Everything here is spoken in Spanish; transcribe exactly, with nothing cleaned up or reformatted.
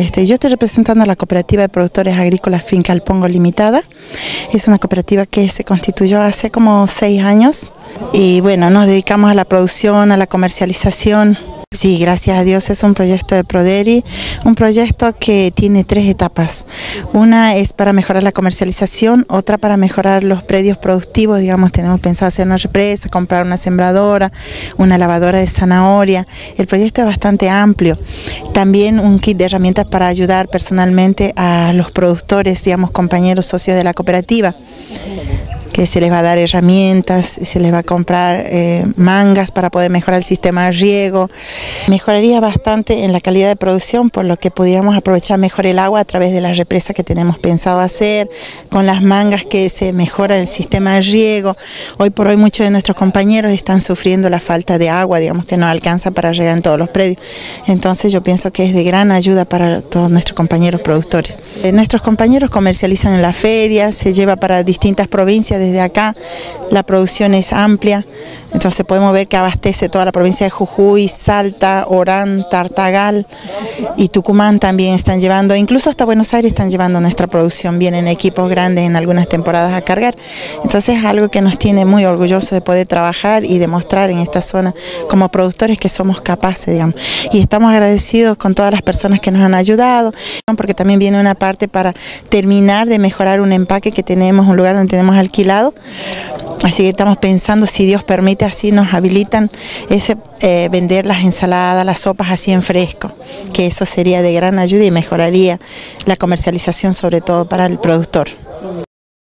Este, yo estoy representando a la Cooperativa de Productores Agrícolas Finca El Pongo Limitada. Es una cooperativa que se constituyó hace como seis años y bueno, nos dedicamos a la producción, a la comercialización. Sí, gracias a Dios es un proyecto de Proderi, un proyecto que tiene tres etapas. Una es para mejorar la comercialización, otra para mejorar los predios productivos, digamos, tenemos pensado hacer una represa, comprar una sembradora, una lavadora de zanahoria. El proyecto es bastante amplio. También un kit de herramientas para ayudar personalmente a los productores, digamos, compañeros, socios de la cooperativa. Que se les va a dar herramientas, se les va a comprar eh, mangas para poder mejorar el sistema de riego. Mejoraría bastante en la calidad de producción, por lo que pudiéramos aprovechar mejor el agua a través de las represas que tenemos pensado hacer, con las mangas que se mejora el sistema de riego. Hoy por hoy muchos de nuestros compañeros están sufriendo la falta de agua, digamos que no alcanza para regar en todos los predios. Entonces yo pienso que es de gran ayuda para todos nuestros compañeros productores. Eh, nuestros compañeros comercializan en la feria, se lleva para distintas provincias. Desde acá la producción es amplia, entonces podemos ver que abastece toda la provincia de Jujuy, Salta, Orán, Tartagal y Tucumán también están llevando, incluso hasta Buenos Aires están llevando nuestra producción, vienen equipos grandes en algunas temporadas a cargar. Entonces es algo que nos tiene muy orgullosos de poder trabajar y demostrar en esta zona como productores que somos capaces, digamos. Y estamos agradecidos con todas las personas que nos han ayudado, porque también viene una parte para terminar de mejorar un empaque que tenemos, un lugar donde tenemos alquiler. Así que estamos pensando, si Dios permite, así nos habilitan, ese, eh, vender las ensaladas, las sopas así en fresco, que eso sería de gran ayuda y mejoraría la comercialización sobre todo para el productor.